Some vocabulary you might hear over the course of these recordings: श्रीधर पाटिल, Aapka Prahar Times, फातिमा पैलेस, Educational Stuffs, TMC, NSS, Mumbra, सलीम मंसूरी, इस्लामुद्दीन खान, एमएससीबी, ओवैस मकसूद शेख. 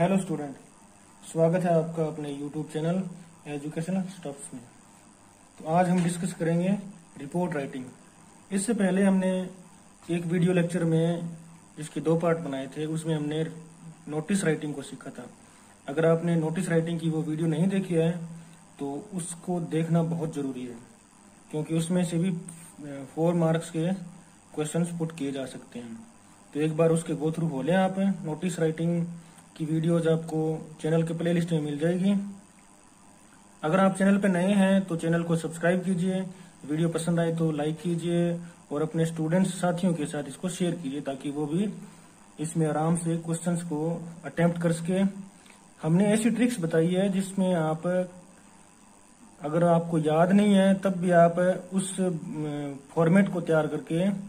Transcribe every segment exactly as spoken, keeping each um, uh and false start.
Hello student, स्वागत है आपका अपने यूट्यूब चैनल एजुकेशनल स्टफ्स में। तो आज हम डिस्कस करेंगे रिपोर्ट राइटिंग। इससे पहले हमने एक वीडियो लेक्चर में इसके दो पार्ट बनाए थे, उसमें हमने नोटिस राइटिंग को सीखा था। अगर आपने नोटिस राइटिंग की वो वीडियो नहीं देखी है तो उसको देखना बहुत ज़रूरी है, क्योंकि उसमें से भी फोर मार्क्स के क्वेश्चंस पुट किए जा सकते हैं। तो एक बार उसके गो थ्रू हो लें आप। नोटिस राइटिंग की वीडियोज आपको चैनल के प्लेलिस्ट में मिल जाएगी। अगर आप चैनल पर नए हैं तो चैनल को सब्सक्राइब कीजिए, वीडियो पसंद आए तो लाइक कीजिए और अपने स्टूडेंट्स साथियों के साथ इसको शेयर कीजिए, ताकि वो भी इसमें आराम से क्वेश्चंस को अटेम्प्ट कर सके। हमने ऐसी ट्रिक्स बताई है जिसमें आप, अगर आपको याद नहीं है तब भी आप उस फॉर्मेट को तैयार करके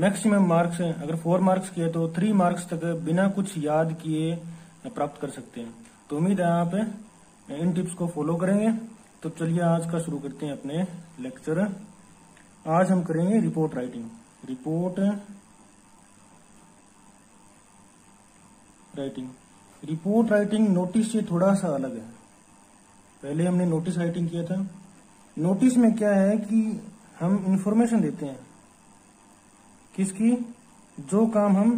मैक्सिमम मार्क्स, अगर फोर मार्क्स किए तो थ्री मार्क्स तक बिना कुछ याद किए प्राप्त कर सकते हैं। तो उम्मीद है आप इन टिप्स को फॉलो करेंगे। तो चलिए आज का शुरू करते हैं अपने लेक्चर। आज हम करेंगे report writing. Report writing report writing notice से थोड़ा सा अलग है। पहले हमने नोटिस राइटिंग किया था। नोटिस में क्या है कि हम इंफॉर्मेशन देते हैं किसकी, जो काम हम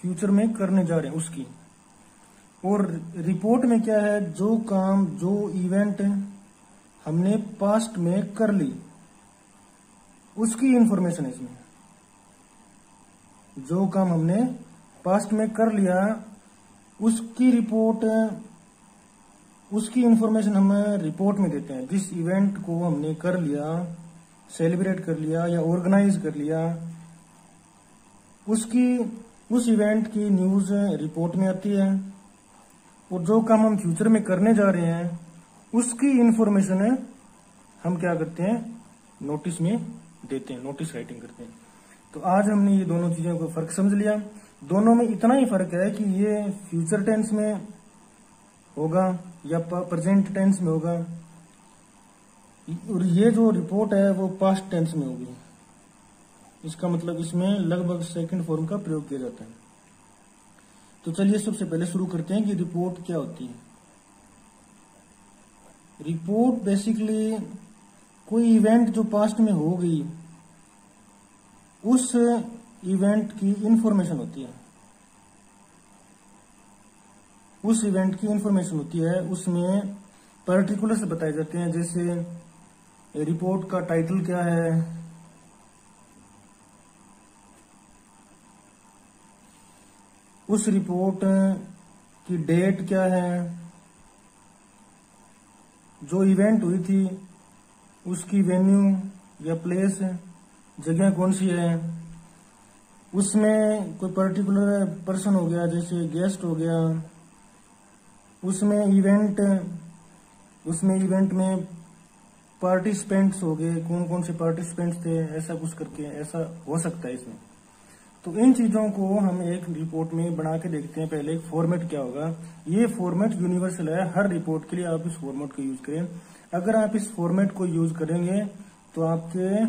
फ्यूचर में करने जा रहे हैं उसकी। और रिपोर्ट में क्या है, जो काम, जो इवेंट हमने पास्ट में कर ली उसकी इंफॉर्मेशन है इसमें। जो काम हमने पास्ट में कर लिया उसकी रिपोर्ट, उसकी इंफॉर्मेशन हम रिपोर्ट में देते हैं। जिस इवेंट को हमने कर लिया, सेलिब्रेट कर लिया या ऑर्गेनाइज कर लिया, उसकी, उस इवेंट की न्यूज रिपोर्ट में आती है। और जो काम हम फ्यूचर में करने जा रहे हैं उसकी इंफॉर्मेशन है, हम क्या करते हैं, नोटिस में देते हैं, नोटिस राइटिंग करते हैं। तो आज हमने ये दोनों चीजों को फर्क समझ लिया। दोनों में इतना ही फर्क है कि ये फ्यूचर टेंस में होगा या प्रेजेंट टेंस में होगा, और ये जो रिपोर्ट है वो पास्ट टेंस में होगी। इसका मतलब इसमें लगभग सेकंड फॉर्म का प्रयोग किया जाता है। तो चलिए सबसे पहले शुरू करते हैं कि रिपोर्ट क्या होती है। रिपोर्ट बेसिकली कोई इवेंट जो पास्ट में हो गई उस इवेंट की इंफॉर्मेशन होती है, उस इवेंट की इंफॉर्मेशन होती है। उसमें पर्टिकुलर्स बताए जाते हैं, जैसे रिपोर्ट का टाइटल क्या है, उस रिपोर्ट की डेट क्या है, जो इवेंट हुई थी उसकी वेन्यू या प्लेस, जगह कौन सी है, उसमें कोई पर्टिकुलर पर्सन हो गया जैसे गेस्ट हो गया, उसमें इवेंट, उसमें इवेंट में पार्टिसिपेंट्स हो गए, कौन कौन से पार्टिसिपेंट्स थे, ऐसा कुछ करके ऐसा हो सकता है इसमें। तो इन चीजों को हम एक रिपोर्ट में बना के देखते हैं पहले फॉर्मेट क्या होगा। ये फॉर्मेट यूनिवर्सल है, हर रिपोर्ट के लिए आप इस फॉर्मेट को यूज करें। अगर आप इस फॉर्मेट को यूज करेंगे तो आपके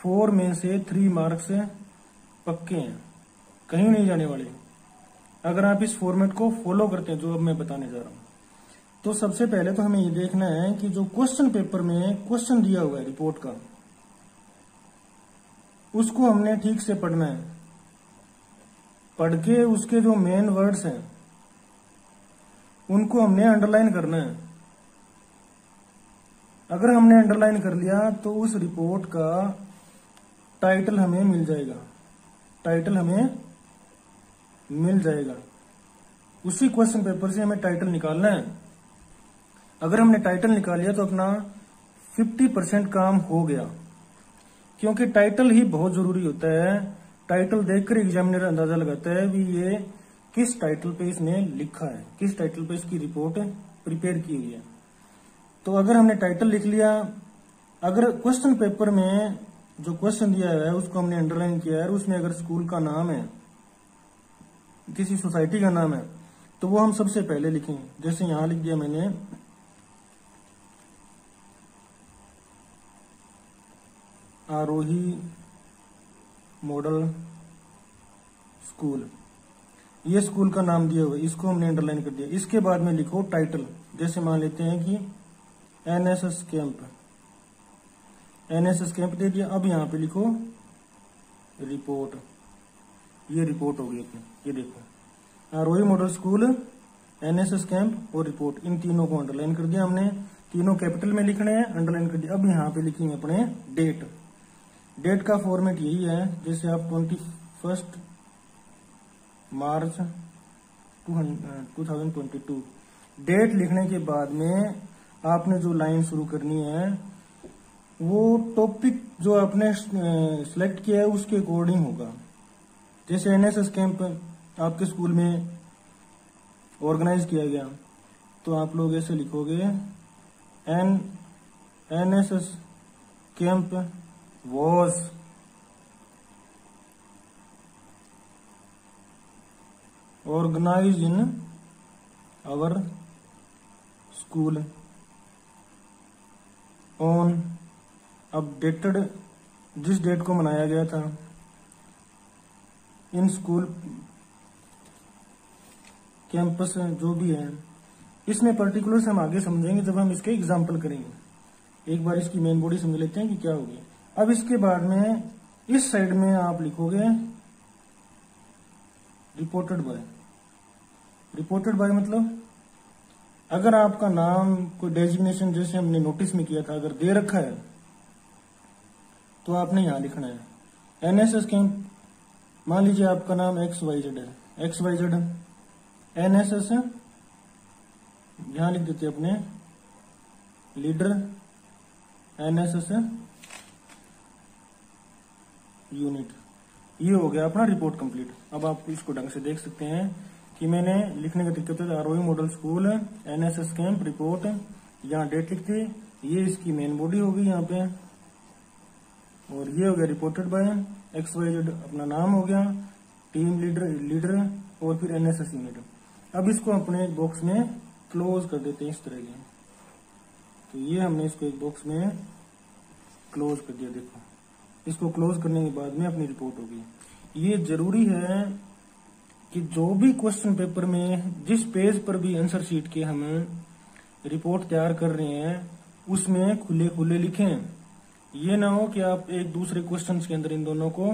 फोर में से थ्री मार्क्स पक्के हैं, कहीं नहीं जाने वाले, अगर आप इस फॉर्मेट को फॉलो करते हैं जो अब मैं बताने जा रहा हूँ। तो सबसे पहले तो हमें ये देखना है कि जो क्वेश्चन पेपर में क्वेश्चन दिया हुआ है रिपोर्ट का, उसको हमने ठीक से पढ़ना है, पढ़ के उसके जो मेन वर्ड्स हैं उनको हमने अंडरलाइन करना है। अगर हमने अंडरलाइन कर लिया तो उस रिपोर्ट का टाइटल हमें मिल जाएगा, टाइटल हमें मिल जाएगा। उसी क्वेश्चन पेपर से हमें टाइटल निकालना है। अगर हमने टाइटल निकाल लिया तो अपना पचास परसेंट काम हो गया, क्योंकि टाइटल ही बहुत जरूरी होता है। टाइटल देखकर एग्जामिनर अंदाजा लगाता है भी ये किस टाइटल पे इसने लिखा है, किस टाइटल पे इसकी रिपोर्ट प्रिपेयर की हुई है। तो अगर हमने टाइटल लिख लिया, अगर क्वेश्चन पेपर में जो क्वेश्चन दिया हुआ है उसको हमने अंडरलाइन किया है, उसमें अगर स्कूल का नाम है, किसी सोसाइटी का नाम है, तो वो हम सबसे पहले लिखेंगे। जैसे यहां लिख दिया मैंने आरोही मॉडल स्कूल। ये स्कूल का नाम दिया हुआ, इसको हमने अंडरलाइन कर दिया। इसके बाद में लिखो टाइटल, जैसे मान लेते हैं कि एनएसएस कैंप, एनएसएस कैंप दे दिया। अब यहाँ पे लिखो रिपोर्ट, ये रिपोर्ट होगी अपनी, ये देखो ROE model school, NSS camp और रिपोर्ट, इन तीनों को अंडरलाइन कर दिया हमने। तीनों कैपिटल में लिखने हैं, अंडरलाइन कर दिया। अब यहाँ पे लिखेंगे अपने डेट, डेट का फॉर्मेट यही है, जैसे आप twenty first March two thousand twenty two date लिखने के बाद में आपने जो लाइन शुरू करनी है वो टॉपिक जो आपने सिलेक्ट किया है उसके अकॉर्डिंग होगा। जैसे एनएसएस कैंप आपके स्कूल में ऑर्गेनाइज किया गया, तो आप लोग ऐसे लिखोगे an NSS camp was organise in our school on updated, जिस डेट को मनाया गया था इन स्कूल कैंपस जो भी है। इसमें पर्टिकुलर से हम आगे समझेंगे जब हम इसके एग्जाम्पल करेंगे। एक बार इसकी मेन बॉडी समझ लेते हैं कि क्या होगी। अब इसके बाद में इस साइड में आप लिखोगे रिपोर्टेड बाय, रिपोर्टेड बाय मतलब अगर आपका नाम कोई डेजिग्नेशन जैसे हमने नोटिस में किया था अगर दे रखा है तो आपने यहां लिखना है एनएसएस कैंप। मान लीजिए आपका नाम एक्स वाई जेड है, एक्स वाई जेड एनएसएस यहां लिख देते अपने लीडर एनएसएस यूनिट। ये हो गया अपना रिपोर्ट कंप्लीट। अब आप इसको ढंग से देख सकते हैं कि मैंने लिखने का दिक्कत है, ROE model school NSS camp report, यहाँ डेट लिखते, ये इसकी मेन बॉडी होगी यहाँ पे, और ये हो गया reported by, X Y Z अपना नाम हो गया, टीम लीडर लीडर और फिर एनएसएस यूनिट। अब इसको अपने एक बॉक्स में क्लोज कर देते हैं इस तरह के, तो ये हमने इसको एक बॉक्स में क्लोज कर दिया। देखो इसको क्लोज करने के बाद में अपनी रिपोर्ट होगी। ये जरूरी है कि जो भी क्वेश्चन पेपर में जिस पेज पर भी आंसर शीट के हम रिपोर्ट तैयार कर रहे हैं उसमें खुले खुले लिखें। ये ना हो कि आप एक दूसरे क्वेश्चन के अंदर इन दोनों को,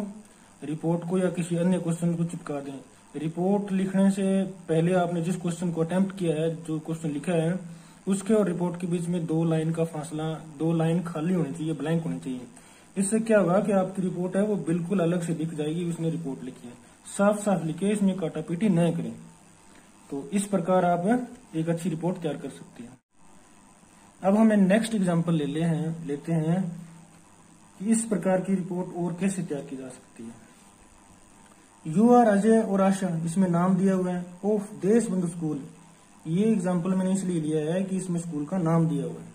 रिपोर्ट को या किसी अन्य क्वेश्चन को चिपका दें। रिपोर्ट लिखने से पहले आपने जिस क्वेश्चन को अटेम्प्ट किया है, जो क्वेश्चन लिखा है, उसके और रिपोर्ट के बीच में दो लाइन का फासला, दो लाइन खाली होनी चाहिए, ब्लैंक होनी चाहिए। इससे क्या होगा कि आपकी रिपोर्ट है वो बिल्कुल अलग से दिख जाएगी, उसने रिपोर्ट लिखी है। साफ साफ लिखे, इसमें काटापीटी न करें। तो इस प्रकार आप एक अच्छी रिपोर्ट तैयार कर सकते हैं। अब हमें नेक्स्ट एग्जांपल ले ले हैं, लेते हैं कि इस प्रकार की रिपोर्ट और कैसे तैयार की जा सकती है। युवा, अजय और आशा, इसमें नाम दिया हुआ है ऑफ देशबंधु स्कूल। ये एग्जाम्पल मैंने इसलिए लिया है कि इसमें स्कूल का नाम दिया हुआ है,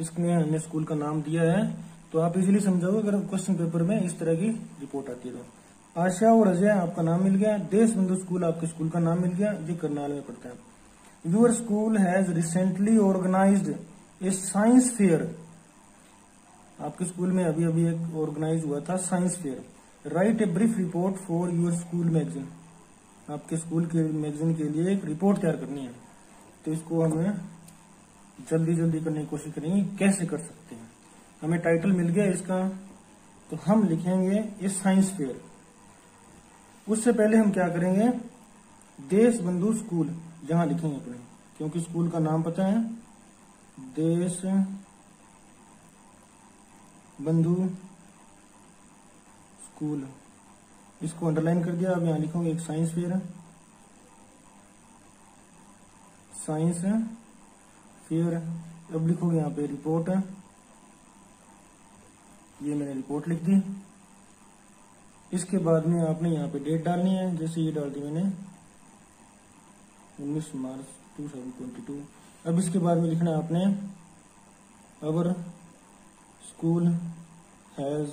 इसमें हमने स्कूल का नाम दिया है, तो आप इजीली समझोगे अगर क्वेश्चन पेपर में इस तरह की रिपोर्ट आती है। आशा और अजय आपका नाम मिल गया, देशबंधु स्कूल आपके स्कूल का नाम मिल गया, ये करनाल में पड़ता है। Your school has recently organised a science fair, आपके स्कूल में अभी अभी एक ऑर्गेनाइज हुआ था science fair. Write a brief report for your school magazine, आपके स्कूल के मैगजीन के लिए एक रिपोर्ट तैयार करनी है। तो इसको हमें जल्दी जल्दी करने की कोशिश करेंगे, कैसे कर सकते हैं। हमें टाइटल मिल गया इसका, तो हम लिखेंगे ये साइंस फेयर। उससे पहले हम क्या करेंगे, देशबंधु स्कूल यहां लिखेंगे अपने, क्योंकि स्कूल का नाम पता है देशबंधु स्कूल। इसको अंडरलाइन कर दिया। अब यहां लिखोगे एक साइंस फेयर, साइंस फेयर। अब लिखोगे यहाँ पे रिपोर्ट, ये मैंने रिपोर्ट लिख दी। इसके बाद में आपने यहाँ पे डेट डालनी है, जैसे ये डाल दी मैंने उन्नीस March two thousand twenty two. अब इसके बाद में लिखना आपने अवर स्कूल हैज,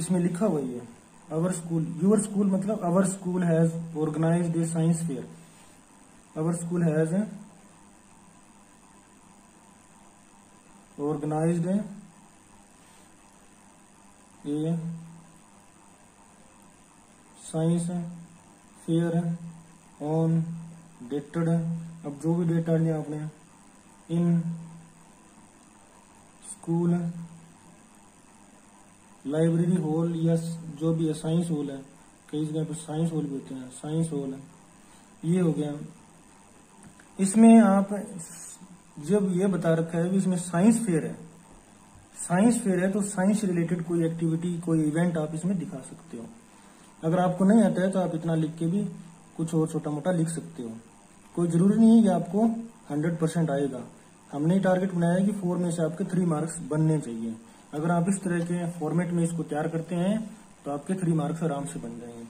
इसमें लिखा हुआ है अवर स्कूल, योर स्कूल मतलब our school has organised a science fair, our school has organised a science है, फेयर है, ऑन, डेटेड है। अब जो भी डेटा लिया आपने, इन, स्कूल है, लाइब्रेरी हॉल या जो भी है, साइंस हॉल है, कई जगह पर साइंस हॉल भी होते हैं, साइंस हॉल है, ये हो गया। इसमें आप जब ये बता रखा है कि इसमें साइंस फेयर है, साइंस फेयर है तो साइंस रिलेटेड कोई एक्टिविटी, कोई इवेंट आप इसमें दिखा सकते हो। अगर आपको नहीं आता है तो आप इतना लिख के भी कुछ और छोटा मोटा लिख सकते हो। कोई जरूरी नहीं है कि आपको हंड्रेड परसेंट आएगा। हमने टारगेट बनाया है कि फोर में से आपके थ्री मार्क्स बनने चाहिए। अगर आप इस तरह के फॉर्मेट में इसको तैयार करते हैं तो आपके थ्री मार्क्स आराम से बन जाएंगे।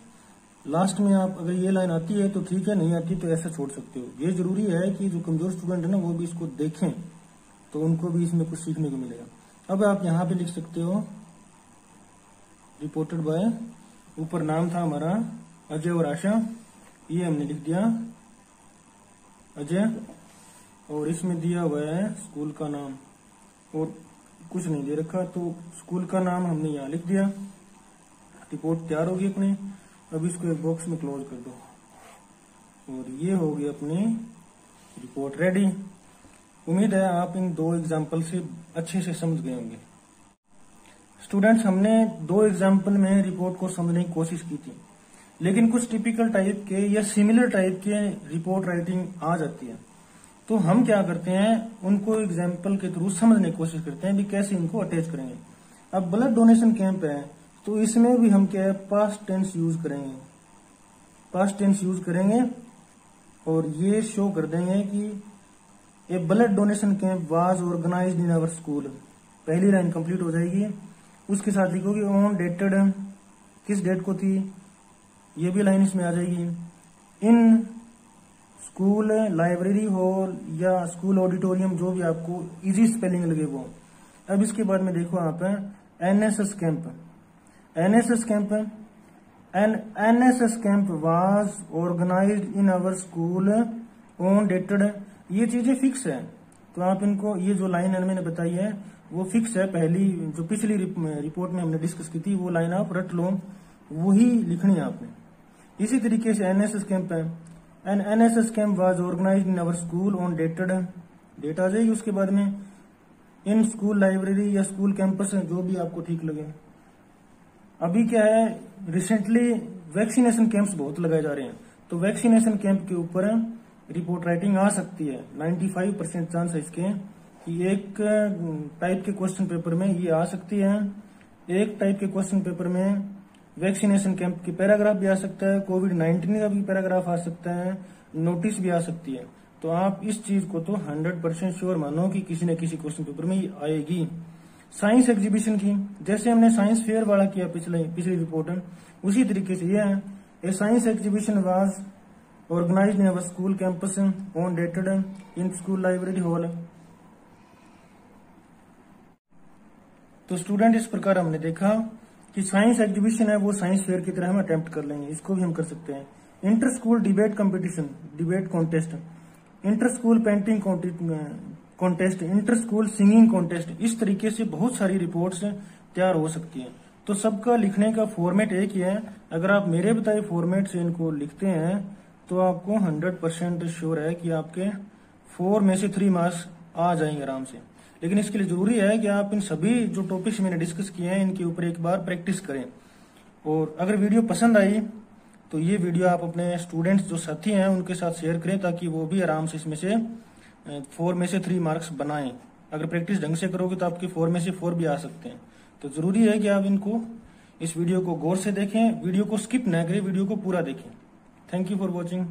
लास्ट में आप अगर ये लाइन आती है तो ठीक है, नहीं आती तो ऐसे छोड़ सकते हो। ये जरूरी है कि जो कमजोर स्टूडेंट है ना वो भी इसको देखें तो उनको भी इसमें कुछ सीखने को मिलेगा। अब आप यहाँ पे लिख सकते हो रिपोर्टेड बाय, ऊपर नाम था हमारा अजय और आशा, ये हमने लिख दिया अजय, और इसमें दिया हुआ है स्कूल का नाम और कुछ नहीं दे रखा, तो स्कूल का नाम हमने यहाँ लिख दिया। रिपोर्ट तैयार होगी अपने। अब इसको एक बॉक्स में क्लोज कर दो और ये हो गई अपनी रिपोर्ट रेडी। उम्मीद है आप इन दो एग्जाम्पल से अच्छे से समझ गए होंगे। स्टूडेंट्स, हमने दो एग्जाम्पल में रिपोर्ट को समझने की कोशिश की थी, लेकिन कुछ टिपिकल टाइप के या सिमिलर टाइप के रिपोर्ट राइटिंग आ जाती है, तो हम क्या करते हैं उनको एग्जाम्पल के थ्रू समझने की कोशिश करते हैं भी कैसे इनको अटैच करेंगे। अब ब्लड डोनेशन कैंप है तो इसमें भी हम क्या है पास्ट टेंस यूज करेंगे, पास्ट टेंस यूज करेंगे और ये शो कर देंगे कि a blood donation camp was organised in our school. पहली लाइन कंप्लीट हो जाएगी। उसके साथ लिखोगे ऑन डेटेड, किस डेट को थी, ये भी लाइन इसमें आ जाएगी। इन स्कूल लाइब्रेरी हॉल या स्कूल ऑडिटोरियम, जो भी आपको इजी स्पेलिंग लगे वो। अब इसके बाद में देखो यहाँ पे NSS camp, NSS camp an NSS camp was organised in our school on dated, ये चीजें फिक्स है तो आप इनको, ये जो लाइन मैंने बताई है वो फिक्स है, पहली जो पिछली रिपोर्ट में हमने डिस्कस की थी वो लाइन आप रट लो, वही लिखनी है आपने। इसी तरीके से एनएसएस कैंप है, an NSS camp was organised in our school on dated, date आ जाएगी। उसके बाद में इन स्कूल लाइब्रेरी या स्कूल कैंपस है, जो भी आपको ठीक लगे। अभी क्या है रिसेंटली वैक्सीनेशन कैंप्स बहुत लगाए जा रहे हैं, तो वैक्सीनेशन कैंप के ऊपर रिपोर्ट राइटिंग आ सकती है। पचानवे परसेंट चांस है इसके कि एक टाइप के क्वेश्चन पेपर में ये आ सकती है, एक टाइप के क्वेश्चन पेपर में वैक्सीनेशन कैंप की पैराग्राफ भी आ सकता है, कोविड नाइन्टीन का भी पैराग्राफ आ सकता है, नोटिस भी आ सकती है। तो आप इस चीज को तो हंड्रेड परसेंट श्योर मानो कि किसी न किसी क्वेश्चन पेपर में ये आएगी। साइंस एग्जीबिशन की, जैसे हमने साइंस फेयर वाला किया पिछले पिछली रिपोर्ट है, उसी तरीके से यह है a science exhibition was organised in our school campus on dated in school library hall. तो स्टूडेंट, इस प्रकार हमने देखा कि साइंस एग्जीबिशन है वो साइंस फेयर की तरह हम अटेम्प्ट कर लेंगे, इसको भी हम कर सकते हैं। Inter school debate competition, debate contest, inter school painting contest, inter school singing contest, इस तरीके से बहुत सारी रिपोर्ट्स तैयार हो सकती हैं। तो सबका लिखने का फॉर्मेट एक ही है। अगर आप मेरे बताए फॉर्मेट से इनको लिखते हैं तो आपको हंड्रेड परसेंट श्योर है कि आपके फोर में से थ्री मार्क्स आ जाएंगे आराम से। लेकिन इसके लिए जरूरी है कि आप इन सभी जो टॉपिक्स मैंने डिस्कस किए हैं इनके ऊपर एक बार प्रैक्टिस करें। और अगर वीडियो पसंद आई तो ये वीडियो आप अपने स्टूडेंट्स जो साथी हैं उनके साथ शेयर करें, ताकि वो भी आराम से इसमें से फोर में से थ्री मार्क्स बनाएं। अगर प्रैक्टिस ढंग से करोगे तो आपके फोर में से फोर भी आ सकते हैं। तो जरूरी है कि आप इनको, इस वीडियो को गौर से देखें, वीडियो को स्किप ना करें, वीडियो को पूरा देखें। Thank you for watching.